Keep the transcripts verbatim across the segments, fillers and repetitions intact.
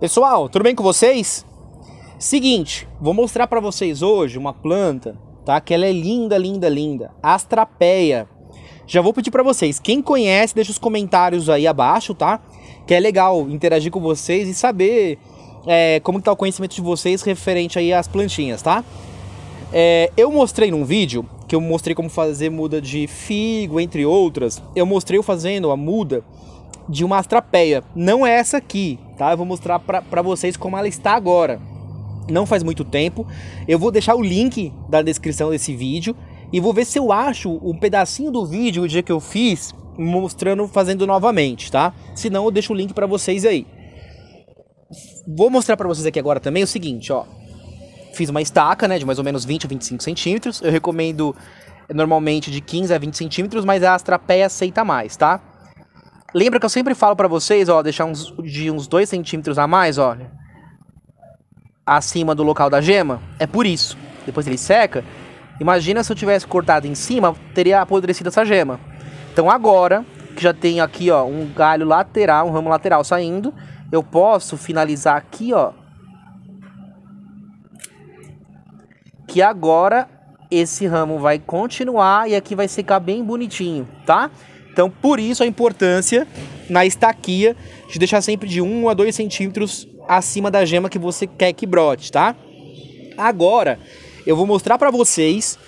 Pessoal, tudo bem com vocês? Seguinte, vou mostrar para vocês hoje uma planta, tá? Que ela é linda, linda, linda. Astrapéia. Já vou pedir para vocês, quem conhece, deixa os comentários aí abaixo, tá? Que é legal interagir com vocês e saber é, como está o conhecimento de vocês referente aí às plantinhas, tá? É, eu mostrei num vídeo, que eu mostrei como fazer muda de figo, entre outras. Eu mostrei eu fazendo a muda de uma astrapéia. Não é essa aqui, tá? Eu vou mostrar pra, pra vocês como ela está agora. Não faz muito tempo. Eu vou deixar o link da descrição desse vídeo. E vou ver se eu acho um pedacinho do vídeo o dia que eu fiz, mostrando, fazendo novamente, tá? Se não, eu deixo o link pra vocês aí. Vou mostrar pra vocês aqui agora também o seguinte, ó. Fiz uma estaca, né, de mais ou menos vinte a vinte e cinco centímetros. Eu recomendo normalmente de quinze a vinte centímetros, mas a astrapéia aceita mais, tá? Lembra que eu sempre falo pra vocês, ó, deixar uns, de uns dois centímetros a mais, olha. Acima do local da gema? É por isso. Depois ele seca. Imagina se eu tivesse cortado em cima, teria apodrecido essa gema. Então agora, que já tem aqui, ó, um galho lateral, um ramo lateral saindo, eu posso finalizar aqui, ó. Que agora esse ramo vai continuar e aqui vai secar bem bonitinho, tá? Então por isso a importância na estaquia de deixar sempre de um a dois centímetros acima da gema que você quer que brote, tá? Agora eu vou mostrar pra vocês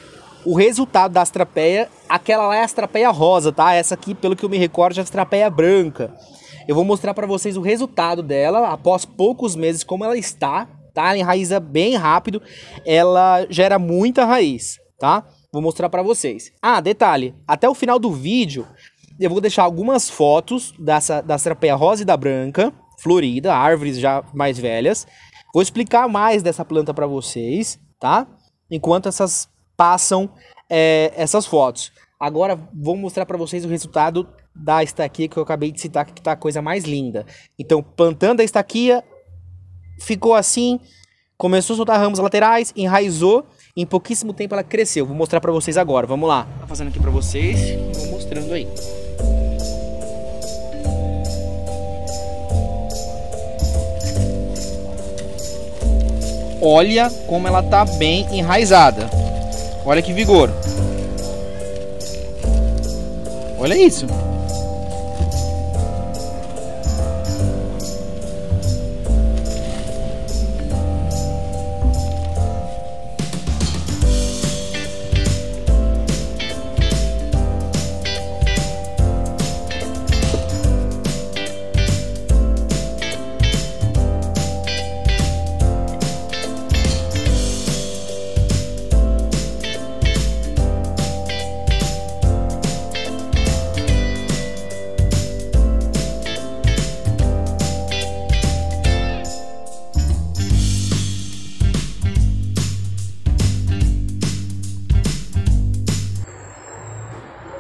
o resultado da astrapéia. Aquela lá é a astrapéia rosa, tá? Essa aqui, pelo que eu me recordo, é a astrapéia branca. Eu vou mostrar pra vocês o resultado dela após poucos meses, como ela está, tá? Ela enraiza bem rápido, ela gera muita raiz, tá? Vou mostrar pra vocês. Ah, detalhe, até o final do vídeo eu vou deixar algumas fotos dessa, da astrapéia rosa e da branca, florida, árvores já mais velhas. Vou explicar mais dessa planta pra vocês, tá? Enquanto essas passam é, essas fotos. Agora vou mostrar para vocês o resultado da estaquia que eu acabei de citar, que tá a coisa mais linda. Então, plantando a estaquia, ficou assim, começou a soltar ramos laterais, enraizou, em pouquíssimo tempo ela cresceu. Vou mostrar para vocês agora, vamos lá. Tá fazendo aqui para vocês, vou mostrando aí. Olha como ela tá bem enraizada. Olha que vigor. Olha isso.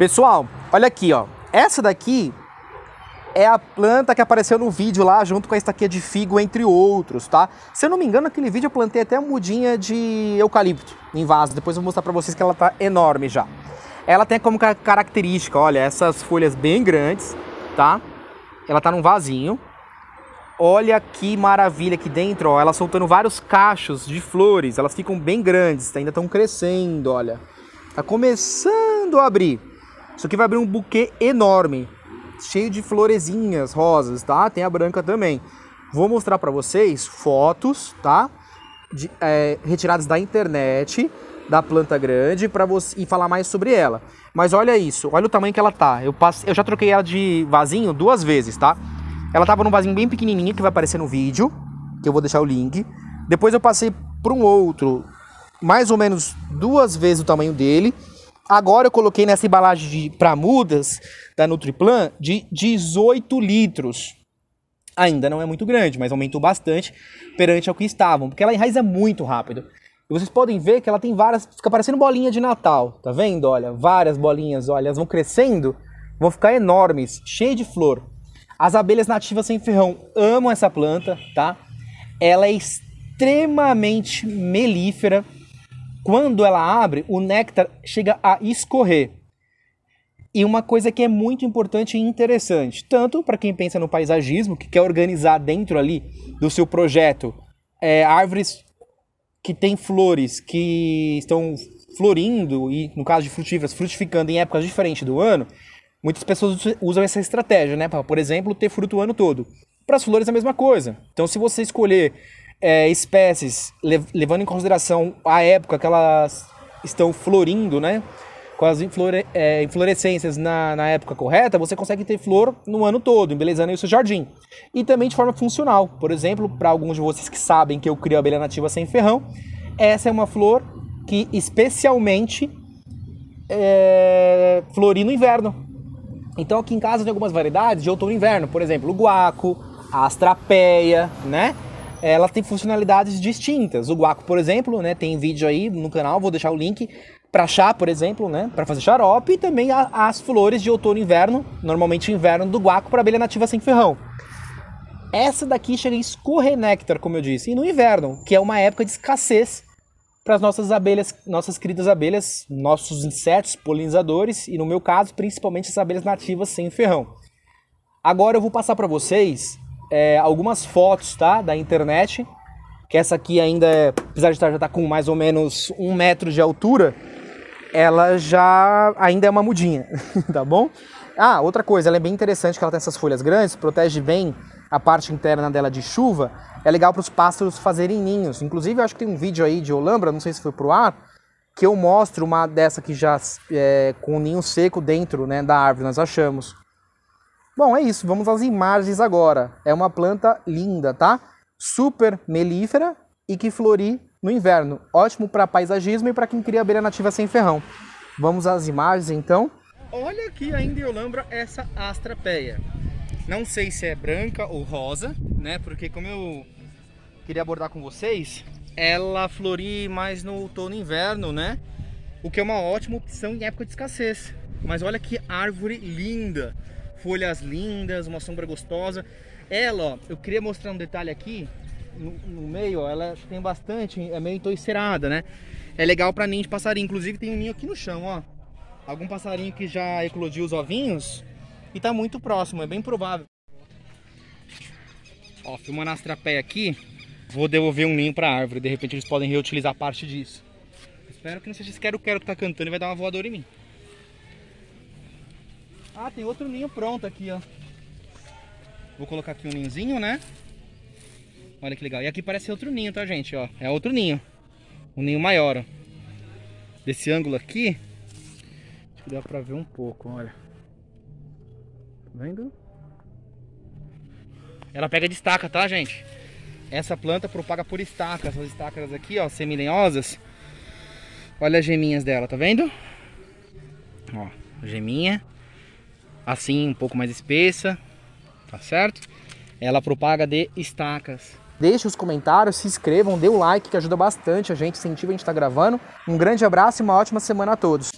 Pessoal, olha aqui, ó. Essa daqui é a planta que apareceu no vídeo lá, junto com a estaquia de figo, entre outros, tá? Se eu não me engano, naquele vídeo eu plantei até uma mudinha de eucalipto em vaso. Depois eu vou mostrar pra vocês que ela tá enorme já. Ela tem como característica, olha, essas folhas bem grandes, tá? Ela tá num vasinho. Olha que maravilha aqui dentro, ó. Ela soltando vários cachos de flores. Elas ficam bem grandes, ainda estão crescendo, olha. Tá começando a abrir. Isso aqui vai abrir um buquê enorme, cheio de florezinhas rosas, tá? Tem a branca também. Vou mostrar pra vocês fotos, tá? De, é, retiradas da internet, da planta grande, pra você, e falar mais sobre ela. Mas olha isso, olha o tamanho que ela tá. Eu, passei, eu já troquei ela de vasinho duas vezes, tá? Ela tava num vasinho bem pequenininho, que vai aparecer no vídeo, que eu vou deixar o link. Depois eu passei pra um outro, mais ou menos duas vezes o tamanho dele. Agora eu coloquei nessa embalagem para mudas da Nutriplan de dezoito litros. Ainda não é muito grande, mas aumentou bastante perante ao que estavam, porque ela enraiza muito rápido. E vocês podem ver que ela tem várias, fica parecendo bolinha de Natal, tá vendo? Olha, várias bolinhas, olha, elas vão crescendo, vão ficar enormes, cheio de flor. As abelhas nativas sem ferrão amam essa planta, tá? Ela é extremamente melífera. Quando ela abre, o néctar chega a escorrer. E uma coisa que é muito importante e interessante, tanto para quem pensa no paisagismo, que quer organizar dentro ali do seu projeto é, árvores que têm flores, que estão florindo e, no caso de frutíferas, frutificando em épocas diferentes do ano, muitas pessoas usam essa estratégia, né? Para, por exemplo, ter fruto o ano todo. Para as flores é a mesma coisa. Então, se você escolher é, espécies, lev levando em consideração a época que elas estão florindo, né? Com as inflore é, inflorescências na, na época correta, você consegue ter flor no ano todo, embelezando aí o seu jardim. E também de forma funcional. Por exemplo, para alguns de vocês que sabem que eu crio abelha nativa sem ferrão, essa é uma flor que especialmente é, flori no inverno. Então aqui em casa tem algumas variedades de outono e inverno. Por exemplo, o guaco, a astrapéia, né? Ela tem funcionalidades distintas. O guaco, por exemplo, né? Tem vídeo aí no canal, vou deixar o link. Para chá, por exemplo, né? Para fazer xarope, e também a, as flores de outono e inverno, normalmente inverno do guaco para abelha nativa sem ferrão. Essa daqui chega a escorrer néctar, como eu disse, e no inverno, que é uma época de escassez para as nossas abelhas, nossas queridas abelhas, nossos insetos polinizadores, e no meu caso, principalmente as abelhas nativas sem ferrão. Agora eu vou passar para vocês é, algumas fotos, tá, da internet, que essa aqui ainda, apesar de estar já tá com mais ou menos um metro de altura, ela já ainda é uma mudinha, tá bom? Ah, outra coisa, ela é bem interessante que ela tem essas folhas grandes, protege bem a parte interna dela de chuva, é legal para os pássaros fazerem ninhos. Inclusive, eu acho que tem um vídeo aí de Holambra, não sei se foi pro ar, que eu mostro uma dessa que já é, com o ninho seco dentro, né, da árvore, nós achamos. Bom, é isso, vamos às imagens agora. É uma planta linda, tá? Super melífera e que flori no inverno, ótimo para paisagismo e para quem cria abelha nativa sem ferrão. Vamos às imagens então. Olha aqui ainda em Holambra essa astrapéia. Não sei se é branca ou rosa, né? Porque como eu queria abordar com vocês, ela flori mais no outono e inverno, né? O que é uma ótima opção em época de escassez. Mas olha que árvore linda, folhas lindas, uma sombra gostosa. Ela, ó, eu queria mostrar um detalhe aqui. No, no meio, ó, ela tem bastante, é meio entoicerada, né? É legal para ninho de passarinho. Inclusive tem um ninho aqui no chão, ó. Algum passarinho que já eclodiu os ovinhos e tá muito próximo, é bem provável. Ó, filmando a astrapéia aqui, vou devolver um ninho para a árvore. De repente eles podem reutilizar parte disso. Espero que não seja esse quero-quero que tá cantando e vai dar uma voadora em mim. Ah, tem outro ninho pronto aqui, ó. Vou colocar aqui um ninhozinho, né? Olha que legal. E aqui parece outro ninho, tá, gente? Ó, é outro ninho. Um ninho maior, ó. Desse ângulo aqui, acho que dá pra ver um pouco, olha. Tá vendo? Ela pega de estaca, tá, gente? Essa planta propaga por estaca. Essas estacas aqui, ó, semilenhosas. Olha as geminhas dela, tá vendo? Ó, geminha. Assim, um pouco mais espessa. Tá certo? Ela propaga de estacas. Deixe os comentários, se inscrevam, dê o like que ajuda bastante a gente, incentiva a gente estar gravando. Um grande abraço e uma ótima semana a todos.